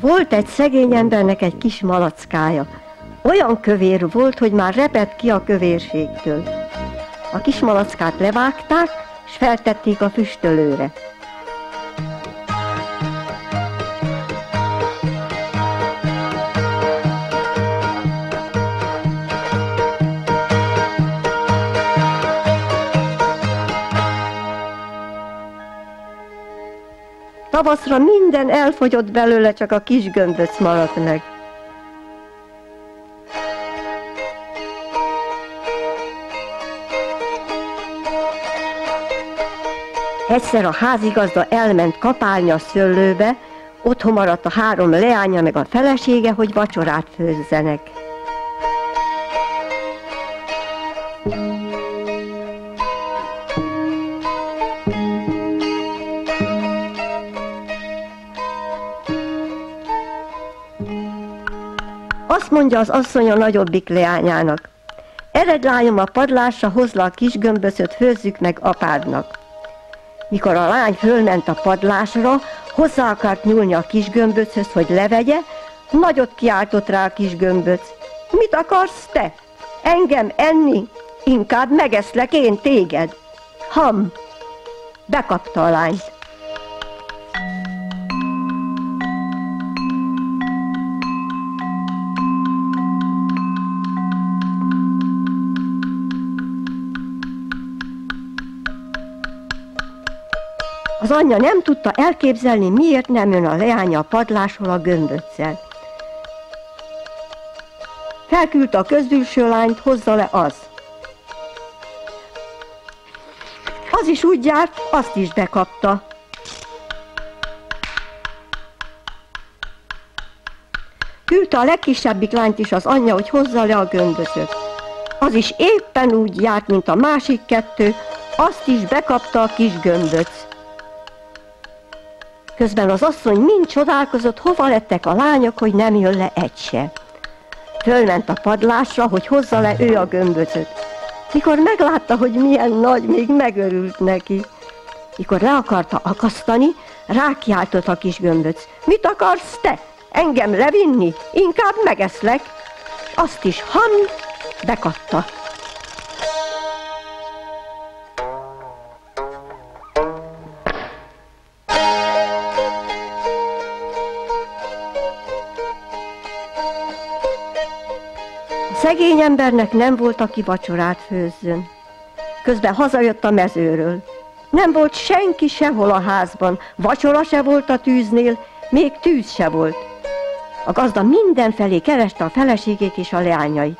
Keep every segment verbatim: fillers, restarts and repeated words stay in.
Volt egy szegény embernek egy kis malackája. Olyan kövér volt, hogy már repett ki a kövérségtől. A kis malackát levágták, s feltették a füstölőre. Tavaszra minden elfogyott belőle, csak a kis gömböc maradt meg. Egyszer a házigazda elment kapálni a szőlőbe, otthon maradt a három leánya meg a felesége, hogy vacsorát főzzenek. Azt mondja az asszony a nagyobbik leányának: ered lányom a padlásra, hozd le a kis gömböcöt, főzzük meg apádnak. Mikor a lány fölment a padlásra, hozzá akart nyúlni a kis gömböcöz, hogy levegye, nagyot kiáltott rá a kis gömböc: mit akarsz te? Engem enni? Inkább megeszlek én téged. Ham! Bekapta a lányt. Az anyja nem tudta elképzelni, miért nem jön a leánya a padlásról a gömböccel. Felküldte a közülső lányt, hozza le az. Az is úgy járt, azt is bekapta. Küldte a legkisebbik lányt is az anyja, hogy hozza le a gömböcöt. Az is éppen úgy járt, mint a másik kettő, azt is bekapta a kis gömböc. Közben az asszony mind csodálkozott, hova lettek a lányok, hogy nem jön le egy se. Fölment a padlásra, hogy hozza le ő a gömböcöt. Mikor meglátta, hogy milyen nagy, még megörült neki. Mikor le akarta akasztani, rákiáltott a kis gömböc: mit akarsz te? Engem levinni? Inkább megeszlek. Azt is ham! Bekapta. Szegény embernek nem volt, aki vacsorát főzzön. Közben hazajött a mezőről. Nem volt senki sehol a házban, vacsora se volt a tűznél, még tűz se volt. A gazda mindenfelé kereste a feleségét és a leányait.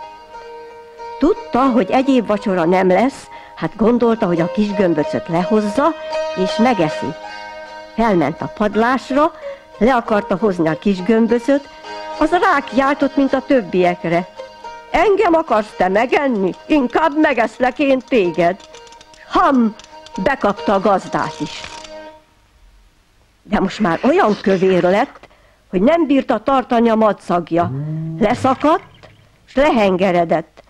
Tudta, hogy egyéb vacsora nem lesz, hát gondolta, hogy a kis gömböcöt lehozza és megeszi. Felment a padlásra, le akarta hozni a kis gömböcöt, az rákiáltott, mint a többiekre: engem akarsz te megenni? Inkább megeszlek én téged. Ham! Bekapta a gazdát is. De most már olyan kövér lett, hogy nem bírta tartani a madszagja. Leszakadt, és lehengeredett.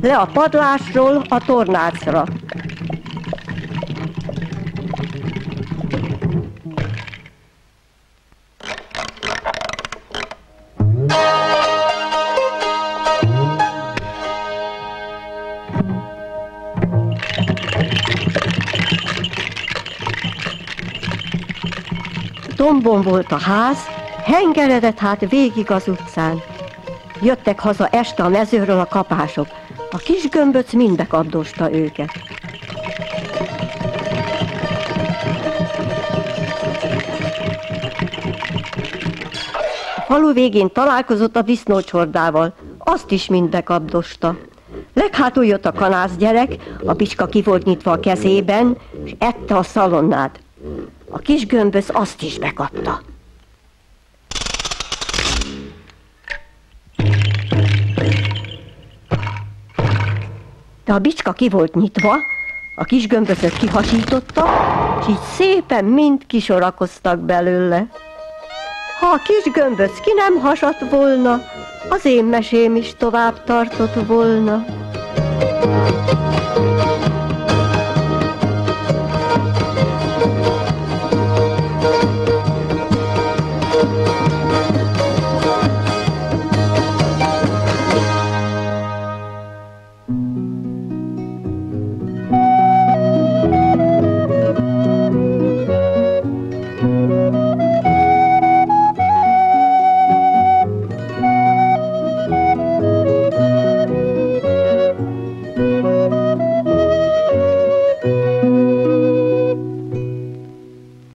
Le a padlásról a tornácra. Tombon volt a ház, hengeredett hát végig az utcán. Jöttek haza este a mezőről a kapások. A kis gömböc mind bekapdosta őket. A falu végén találkozott a disznócsordával, azt is mind bekapdosta. Leghátul jött a kanász gyerek, a bicska ki volt nyitva a kezében, és ette a szalonnát. A kis gömböc azt is bekapta. De a bicska ki volt nyitva, a kis gömböcöt kihasította, és így szépen mind kisorakoztak belőle. Ha a kis gömböc ki nem hasadt volna, az én mesém is tovább tartott volna.